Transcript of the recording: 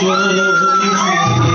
show.